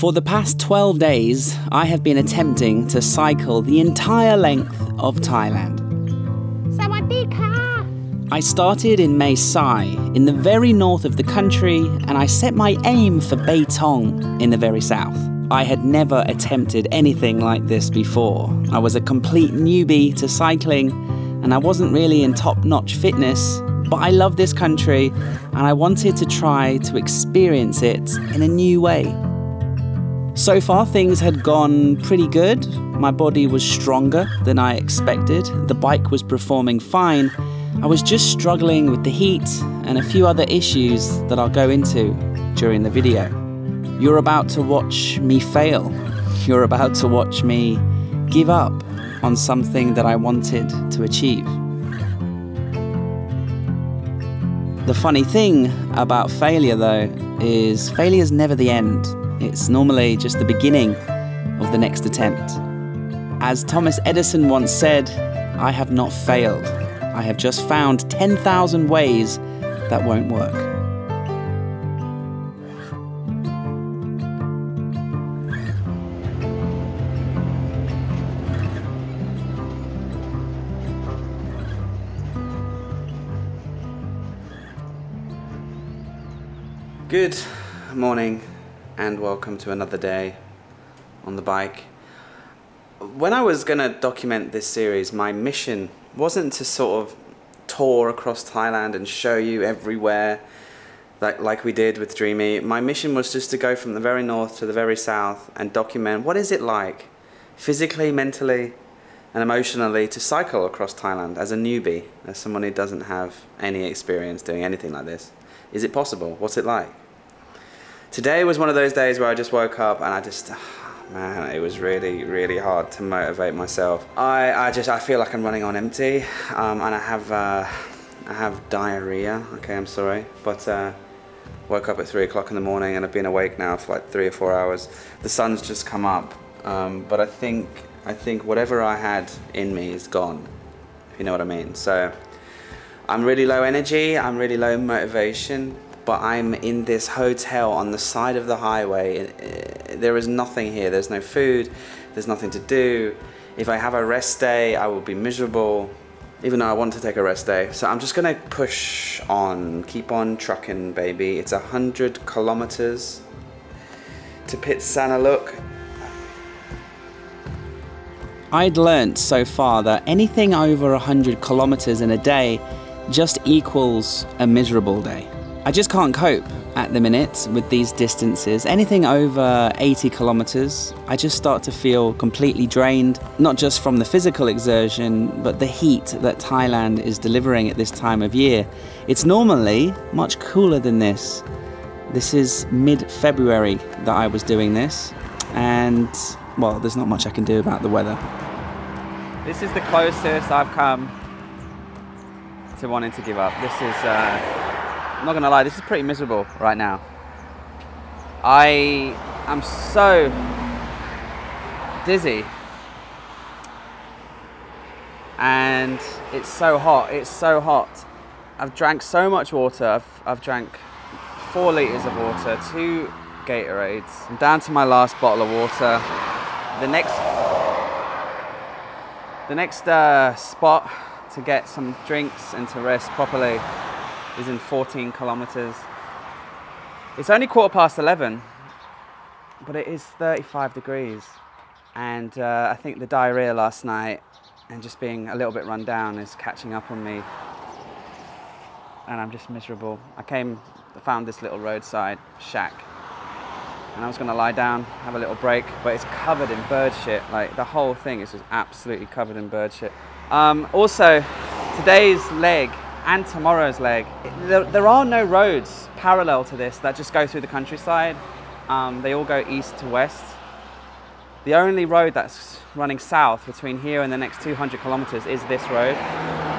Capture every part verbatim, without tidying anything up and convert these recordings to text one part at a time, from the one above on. For the past twelve days, I have been attempting to cycle the entire length of Thailand. I started in Mae Sai, in the very north of the country, and I set my aim for Betong in the very south. I had never attempted anything like this before. I was a complete newbie to cycling, and I wasn't really in top-notch fitness, but I love this country, and I wanted to try to experience it in a new way. So far, things had gone pretty good. My body was stronger than I expected. The bike was performing fine. I was just struggling with the heat and a few other issues that I'll go into during the video. You're about to watch me fail. You're about to watch me give up on something that I wanted to achieve. The funny thing about failure, though, is failure is never the end. It's normally just the beginning of the next attempt. As Thomas Edison once said, I have not failed. I have just found ten thousand ways that won't work. Good morning, and welcome to another day on the bike. When I was going to document this series, my mission wasn't to sort of tour across Thailand and show you everywhere like, like we did with Dreamy. My mission was just to go from the very north to the very south and document what is it like physically, mentally and emotionally to cycle across Thailand as a newbie, as someone who doesn't have any experience doing anything like this. Is it possible? What's it like? Today was one of those days where I just woke up and I just, oh man, it was really, really hard to motivate myself. I, I just, I feel like I'm running on empty, um, and I have, uh, I have diarrhea. Okay, I'm sorry, but uh, woke up at three o'clock in the morning and I've been awake now for like three or four hours. The sun's just come up, um, but I think, I think whatever I had in me is gone, if you know what I mean. So I'm really low energy. I'm really low motivation. But I'm in this hotel on the side of the highway. There is nothing here. There's no food. There's nothing to do. If I have a rest day, I will be miserable, even though I want to take a rest day. So I'm just gonna push on, keep on trucking, baby. It's a hundred kilometers to Phitsanulok. I'd learnt so far that anything over a hundred kilometers in a day just equals a miserable day. I just can't cope at the minute with these distances. Anything over eighty kilometers, I just start to feel completely drained, not just from the physical exertion, but the heat that Thailand is delivering at this time of year. It's normally much cooler than this. This is mid-February that I was doing this, and well, there's not much I can do about the weather. This is the closest I've come to wanting to give up. This is, uh, I'm not gonna lie, this is pretty miserable right now. I am so dizzy. And it's so hot, it's so hot. I've drank so much water. I've, I've drank four liters of water, two Gatorades. I'm down to my last bottle of water. The next, the next uh, spot to get some drinks and to rest properly is in fourteen kilometers. It's only quarter past eleven, but it is thirty-five degrees. And uh, I think the diarrhea last night and just being a little bit run down is catching up on me. And I'm just miserable. I came, found this little roadside shack and I was gonna lie down, have a little break, but it's covered in bird shit. Like the whole thing is just absolutely covered in bird shit. Um, also, today's leg and tomorrow's leg. There, there are no roads parallel to this that just go through the countryside. Um, they all go east to west. The only road that's running south between here and the next two hundred kilometers is this road,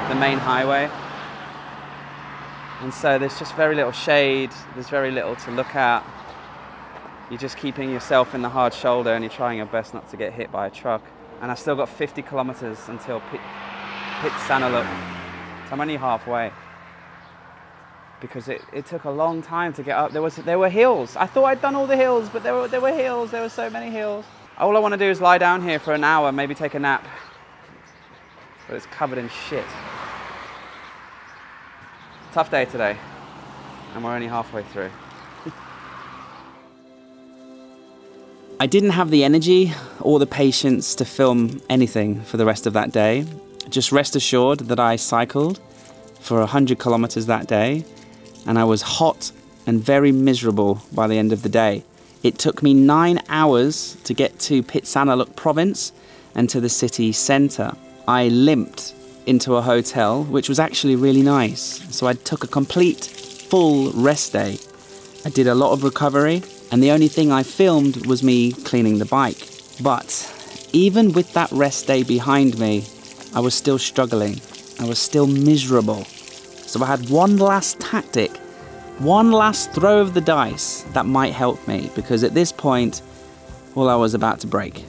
the main highway. And so there's just very little shade. There's very little to look at. You're just keeping yourself in the hard shoulder and you're trying your best not to get hit by a truck. And I've still got fifty kilometers until Phitsanulok. I'm only halfway. because it, it took a long time to get up. There was there were hills. I thought I'd done all the hills, but there were, there were hills. There were so many hills. All I want to do is lie down here for an hour, maybe take a nap. But it's covered in shit. Tough day today, and we're only halfway through. I didn't have the energy or the patience to film anything for the rest of that day. Just rest assured that I cycled for one hundred kilometers that day, and I was hot and very miserable by the end of the day. It took me nine hours to get to Phitsanulok province and to the city centre. I limped into a hotel, which was actually really nice. So I took a complete full rest day. I did a lot of recovery, and the only thing I filmed was me cleaning the bike. But even with that rest day behind me, I was still struggling. I was still miserable. So I had one last tactic, one last throw of the dice that might help me, because at this point, well, I was about to break.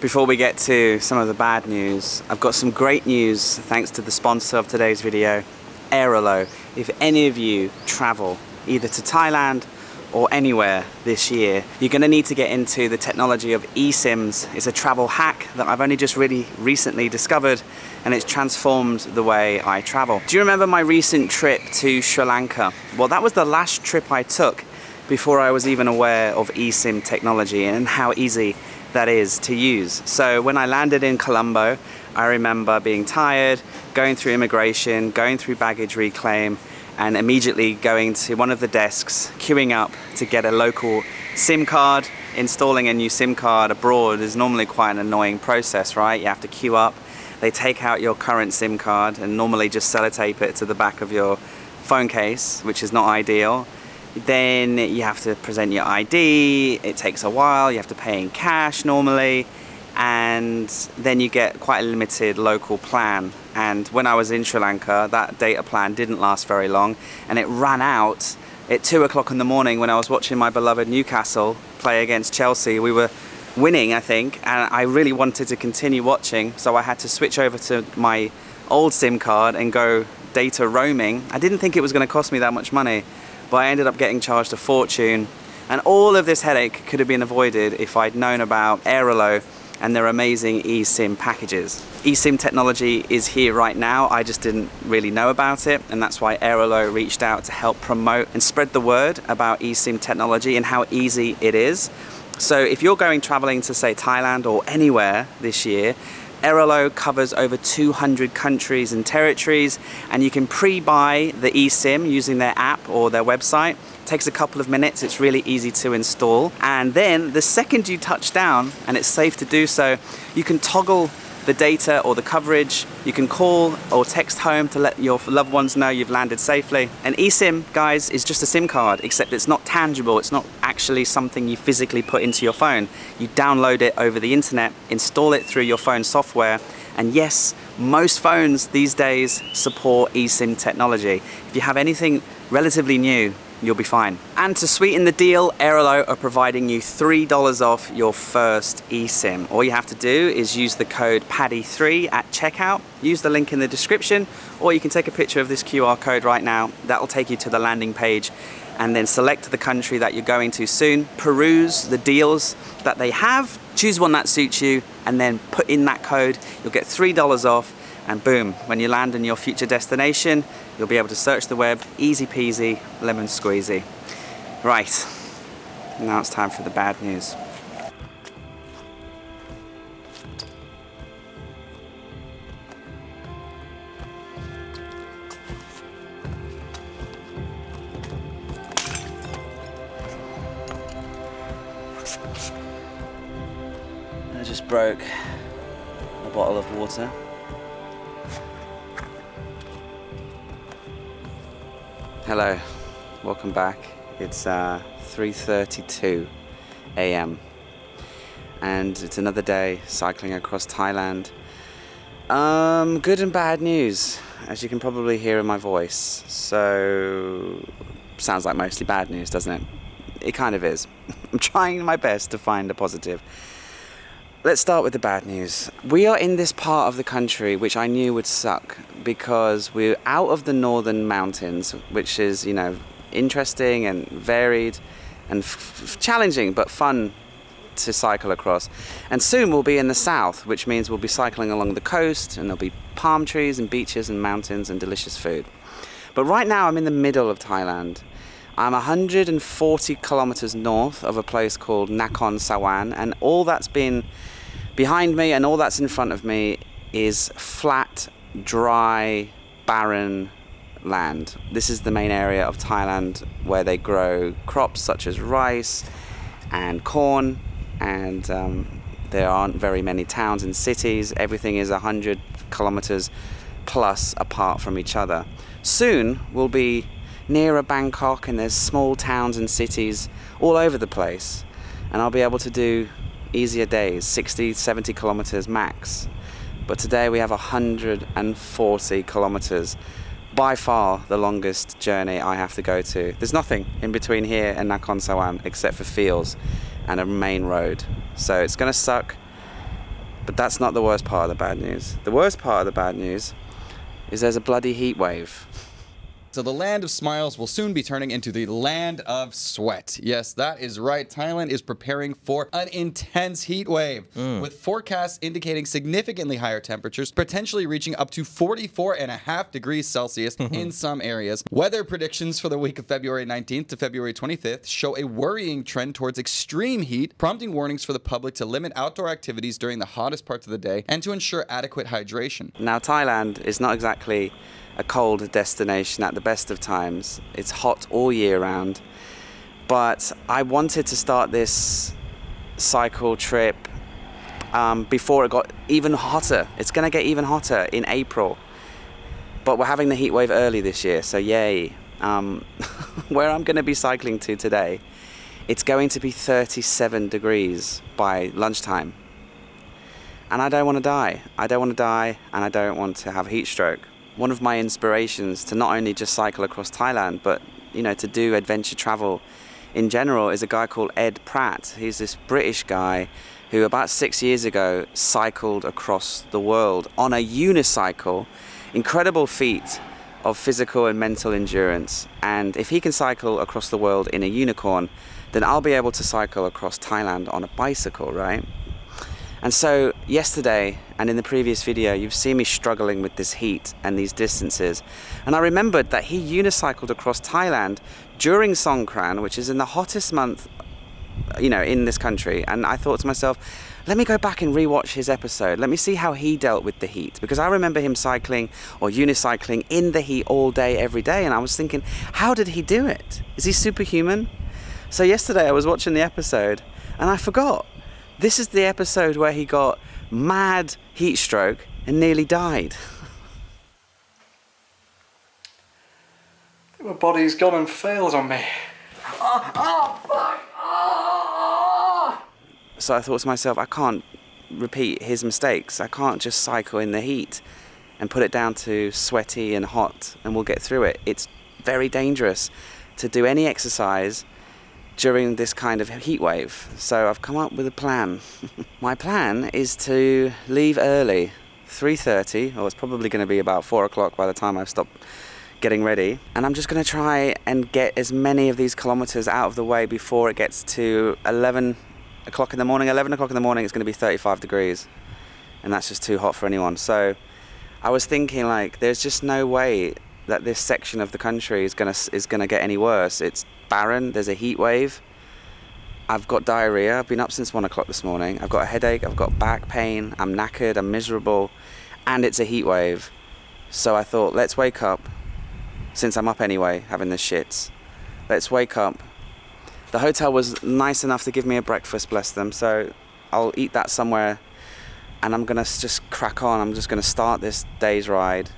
Before we get to some of the bad news, I've got some great news thanks to the sponsor of today's video, Airalo. If any of you travel either to Thailand or anywhere this year, you're going to need to get into the technology of eSIMs. It's a travel hack that I've only just really recently discovered, and it's transformed the way I travel. Do you remember my recent trip to Sri Lanka? Well, that was the last trip I took before I was even aware of eSIM technology and how easy that is to use. So when I landed in Colombo, I remember being tired, going through immigration, going through baggage reclaim, and immediately going to one of the desks, queuing up to get a local SIM card. Installing a new SIM card abroad is normally quite an annoying process, right? You have to queue up, they take out your current SIM card and normally just sellotape it to the back of your phone case, which is not ideal. Then you have to present your I D, it takes a while, you have to pay in cash normally, and then you get quite a limited local plan. And when I was in Sri Lanka, that data plan didn't last very long, and it ran out at two o'clock in the morning when I was watching my beloved Newcastle play against Chelsea. We were winning, I think, and I really wanted to continue watching, so I had to switch over to my old SIM card and go data roaming. I didn't think it was going to cost me that much money, but I ended up getting charged a fortune. And all of this headache could have been avoided if I'd known about Airalo and their amazing eSIM packages. eSIM technology is here right now, I just didn't really know about it, and that's why Airalo reached out to help promote and spread the word about eSIM technology and how easy it is. So if you're going traveling to, say, Thailand or anywhere this year, Airalo covers over two hundred countries and territories, and you can pre-buy the eSIM using their app or their website. It takes a couple of minutes, it's really easy to install. And then the second you touch down, and it's safe to do so, you can toggle the data or the coverage. You can call or text home to let your loved ones know you've landed safely. And eSIM, guys, is just a SIM card, except it's not tangible. It's not actually something you physically put into your phone. You download it over the internet, install it through your phone software, and yes, most phones these days support eSIM technology. If you have anything relatively new, you'll be fine. And to sweeten the deal, Airalo are providing you three dollars off your first eSIM. All you have to do is use the code P A D D Y three at checkout. Use the link in the description, or you can take a picture of this Q R code right now. That'll take you to the landing page, and then select the country that you're going to soon. Peruse the deals that they have, choose one that suits you, and then put in that code. You'll get three dollars off, and boom, when you land in your future destination, you'll be able to search the web, easy peasy, lemon squeezy. Right, now it's time for the bad news. I just broke a bottle of water. Hello, welcome back. It's uh, three thirty-two a m and it's another day cycling across Thailand. Um, good and bad news, as you can probably hear in my voice. So, sounds like mostly bad news, doesn't it? It kind of is. I'm trying my best to find a positive. Let's start with the bad news. We are in this part of the country which I knew would suck because we're out of the northern mountains, which is, you know, interesting and varied and f challenging but fun to cycle across. And soon we'll be in the south, which means we'll be cycling along the coast and there'll be palm trees and beaches and mountains and delicious food. But right now I'm in the middle of Thailand. I'm one hundred forty kilometers north of a place called Nakhon Sawan, and all that's been behind me and all that's in front of me is flat, dry, barren land. This is the main area of Thailand where they grow crops such as rice and corn, and um, there aren't very many towns and cities. Everything is one hundred kilometers plus apart from each other. Soon we'll be nearer Bangkok, and there's small towns and cities all over the place, and I'll be able to do easier days, sixty, seventy kilometers max. But today we have one hundred forty kilometers, by far the longest journey I have to go to. There's nothing in between here and Nakhon Sawan except for fields and a main road. So it's gonna suck, but that's not the worst part of the bad news. The worst part of the bad news is there's a bloody heat wave. So the land of smiles will soon be turning into the land of sweat. Yes, that is right. Thailand is preparing for an intense heat wave, mm. with forecasts indicating significantly higher temperatures, potentially reaching up to forty-four and a half degrees Celsius in some areas. Weather predictions for the week of February nineteenth to February twenty-fifth show a worrying trend towards extreme heat, prompting warnings for the public to limit outdoor activities during the hottest parts of the day and to ensure adequate hydration. Now, Thailand is not exactly a cold destination at the best of times. It's hot all year round, but I wanted to start this cycle trip um, before it got even hotter. It's gonna get even hotter in April, but we're having the heat wave early this year, so yay. Um, where I'm gonna be cycling to today, it's going to be thirty-seven degrees by lunchtime, and I don't want to die. I don't want to die, and I don't want to have a heat stroke. One of my inspirations to not only just cycle across Thailand, but, you know, to do adventure travel in general, is a guy called Ed Pratt. He's this British guy who about six years ago cycled across the world on a unicycle. Incredible feat of physical and mental endurance. And if he can cycle across the world in a unicorn, then I'll be able to cycle across Thailand on a bicycle, right? And so yesterday, and in the previous video, you've seen me struggling with this heat and these distances. And I remembered that he unicycled across Thailand during Songkran, which is in the hottest month, you know, in this country. And I thought to myself, let me go back and rewatch his episode. Let me see how he dealt with the heat, because I remember him cycling or unicycling in the heat all day, every day. And I was thinking, how did he do it? Is he superhuman? So yesterday I was watching the episode and I forgot. This is the episode where he got mad heat stroke and nearly died. My body's gone and failed on me. Oh, oh, fuck. Oh. So I thought to myself, I can't repeat his mistakes. I can't just cycle in the heat and put it down to sweaty and hot and we'll get through it. It's very dangerous to do any exercise during this kind of heat wave. So I've come up with a plan. My plan is to leave early, three thirty, or it's probably gonna be about four o'clock by the time I've stopped getting ready. And I'm just gonna try and get as many of these kilometers out of the way before it gets to eleven o'clock in the morning. eleven o'clock in the morning, it's gonna be thirty-five degrees. And that's just too hot for anyone. So I was thinking, like, there's just no way that this section of the country is gonna is gonna get any worse. It's barren, there's a heat wave, I've got diarrhea, I've been up since one o'clock this morning, I've got a headache, I've got back pain, I'm knackered, I'm miserable, and it's a heat wave. So I thought, let's wake up, since I'm up anyway, having the shits, let's wake up. The hotel was nice enough to give me a breakfast, bless them, so I'll eat that somewhere, and I'm gonna just crack on. I'm just gonna start this day's ride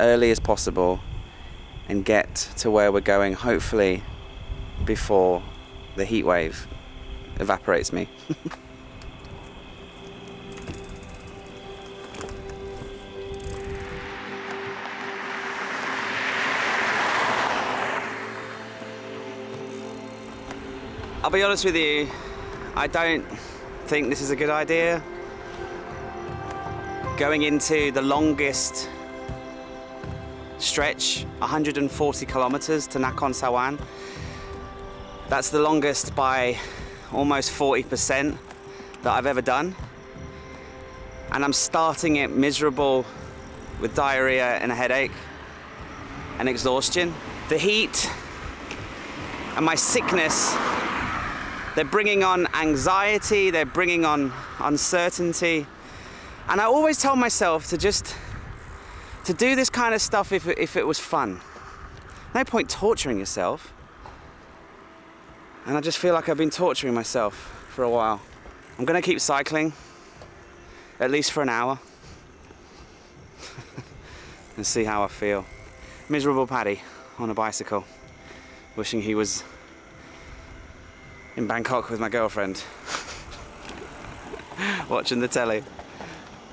early as possible and get to where we're going, hopefully before the heat wave evaporates me. I'll be honest with you, I don't think this is a good idea. Going into the longest stretch, one hundred forty kilometers to Nakhon Sawan. That's the longest by almost forty percent that I've ever done. And I'm starting it miserable with diarrhea and a headache and exhaustion. The heat and my sickness, they're bringing on anxiety, they're bringing on uncertainty. And I always tell myself to just, to do this kind of stuff if, if it was fun. No point torturing yourself. And I just feel like I've been torturing myself for a while. I'm gonna keep cycling, at least for an hour, and see how I feel. Miserable Paddy on a bicycle, wishing he was in Bangkok with my girlfriend, watching the telly.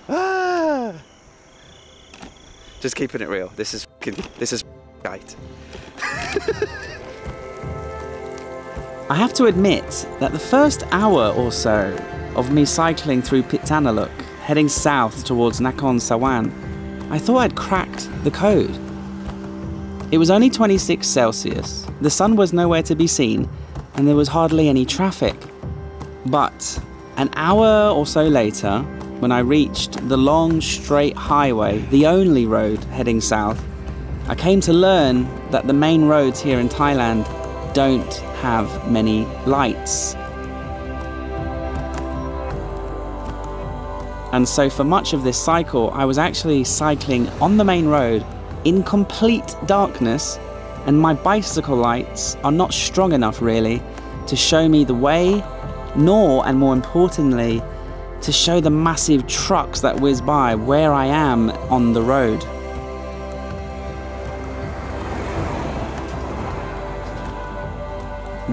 Ah! Just keeping it real. This is fucking, this is shite. I have to admit that the first hour or so of me cycling through Phitsanulok, heading south towards Nakhon Sawan, I thought I'd cracked the code. It was only twenty-six Celsius, the sun was nowhere to be seen, and there was hardly any traffic. But an hour or so later, when I reached the long straight highway, the only road heading south, I came to learn that the main roads here in Thailand don't have many lights. And so for much of this cycle, I was actually cycling on the main road in complete darkness, and my bicycle lights are not strong enough really to show me the way, nor, and more importantly, to show the massive trucks that whiz by where I am on the road.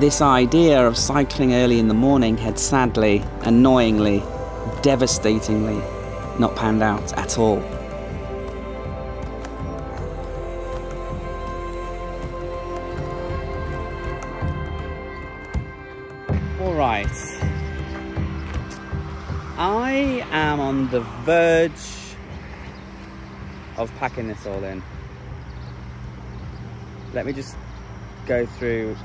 This idea of cycling early in the morning had sadly, annoyingly, devastatingly not panned out at all. All right. I am on the verge of packing this all in. Let me just go through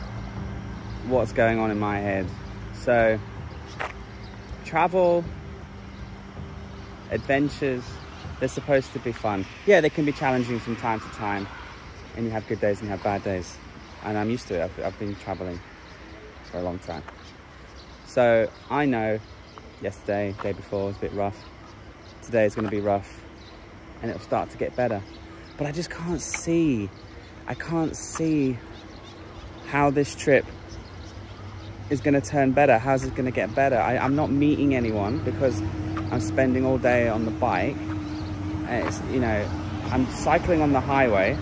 what's going on in my head. So, travel, adventures, they're supposed to be fun. Yeah, they can be challenging from time to time, and you have good days and you have bad days. And I'm used to it, I've, I've been traveling for a long time. So, I know. Yesterday, day before was a bit rough. Today is going to be rough, and it'll start to get better. But I just can't see, I can't see how this trip is going to turn better. How's it going to get better? I, I'm not meeting anyone because I'm spending all day on the bike. And it's, you know, I'm cycling on the highway.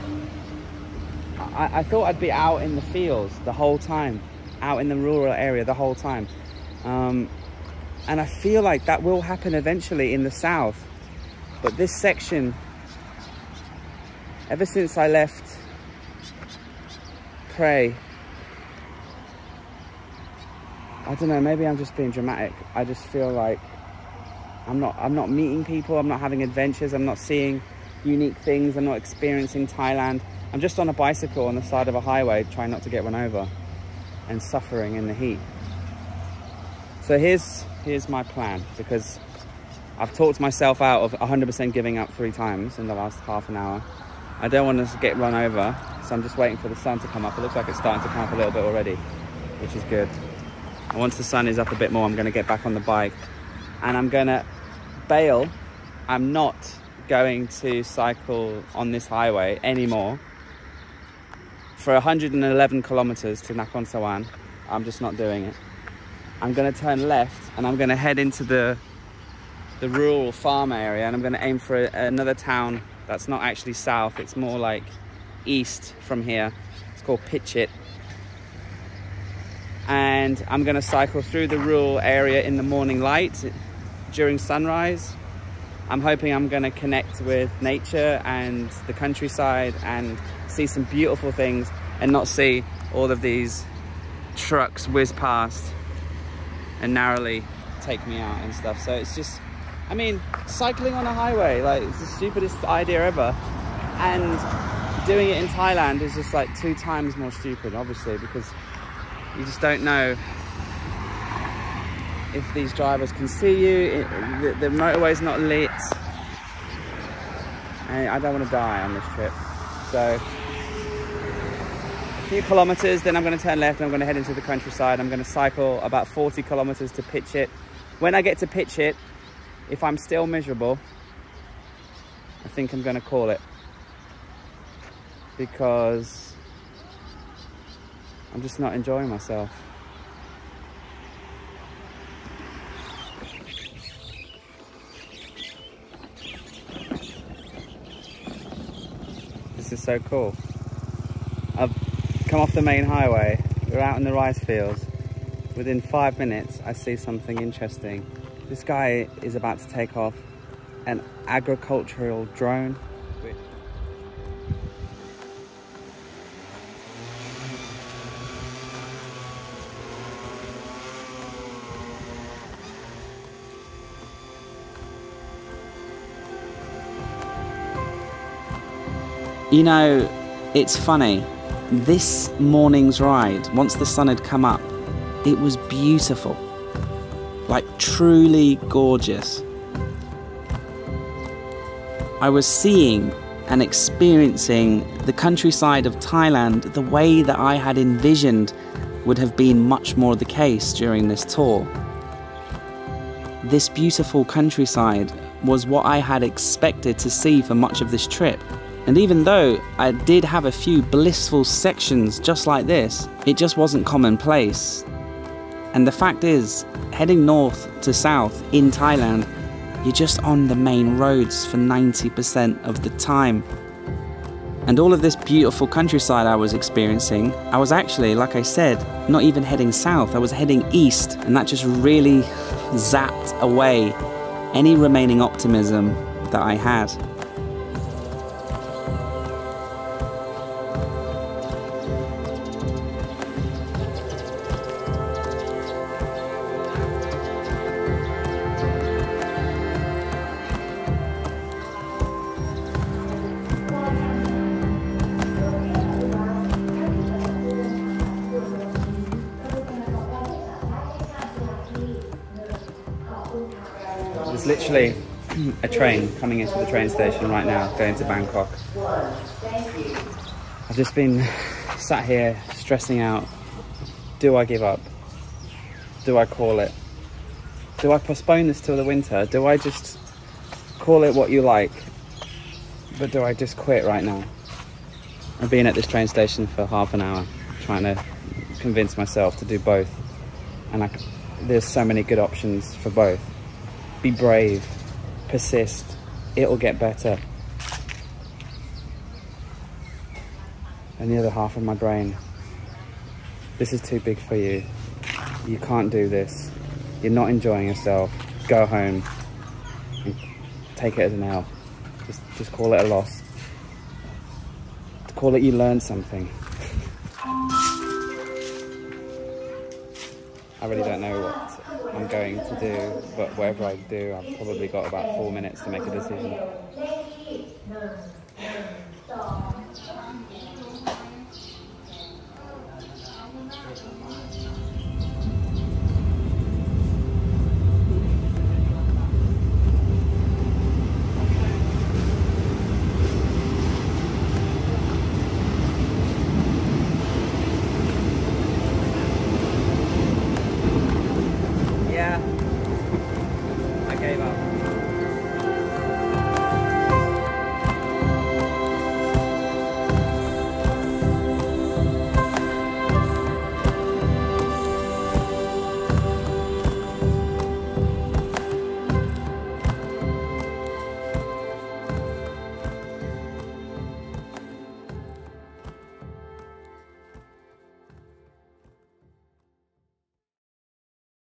I, I thought I'd be out in the fields the whole time, out in the rural area the whole time. Um, And I feel like that will happen eventually in the south. But this section, ever since I left Prey, I don't know, maybe I'm just being dramatic. I just feel like I'm not, I'm not meeting people, I'm not having adventures, I'm not seeing unique things, I'm not experiencing Thailand. I'm just on a bicycle on the side of a highway trying not to get run over and suffering in the heat. So here's, here's my plan, because I've talked myself out of one hundred percent giving up three times in the last half an hour. I don't want to get run over, so I'm just waiting for the sun to come up. It looks like it's starting to come up a little bit already, which is good. And once the sun is up a bit more, I'm going to get back on the bike. And I'm going to bail. I'm not going to cycle on this highway anymore. For one hundred eleven kilometers to Nakhon Sawan, I'm just not doing it. I'm going to turn left and I'm going to head into the the rural farm area, and I'm going to aim for a, another town that's not actually south, it's more like east from here. It's called Phichit. And I'm going to cycle through the rural area in the morning light during sunrise. I'm hoping I'm going to connect with nature and the countryside and see some beautiful things and not see all of these trucks whiz past and narrowly take me out and stuff. So it's just, I mean, cycling on a highway, like, it's the stupidest idea ever. And doing it in Thailand is just like two times more stupid, obviously, because you just don't know if these drivers can see you. It, the, the motorway's not lit. And I don't want to die on this trip. So a few kilometers, then I'm going to turn left and I'm going to head into the countryside. I'm going to cycle about forty kilometers to Phichit. When I get to Phichit, if I'm still miserable, I think I'm going to call it, because I'm just not enjoying myself. This is so cool. I've come off the main highway, we're out in the rice fields. Within five minutes, I see something interesting. This guy is about to take off an agricultural drone. You know, it's funny, this morning's ride, once the sun had come up, it was beautiful, like truly gorgeous. I was seeing and experiencing the countryside of Thailand the way that I had envisioned would have been much more the case during this tour. This beautiful countryside was what I had expected to see for much of this trip. And even though I did have a few blissful sections just like this, it just wasn't commonplace. And the fact is, heading north to south in Thailand, you're just on the main roads for ninety percent of the time. And all of this beautiful countryside I was experiencing, I was actually, like I said, not even heading south, I was heading east, and that just really zapped away any remaining optimism that I had. Literally a train coming into the train station right now, going to Bangkok. I've just been sat here stressing out. Do I give up? Do I call it? Do I postpone this till the winter? Do I just call it what you like? But do I just quit right now? I've been at this train station for half an hour trying to convince myself to do both. And I, there's so many good options for both. Be brave, persist, it'll get better. And the other half of my brain, this is too big for you. You can't do this. You're not enjoying yourself. Go home and take it as an L. Just, just call it a loss. Call it you learned something. I really don't know what I'm going to do, but whatever I do, I've probably got about four minutes to make a decision.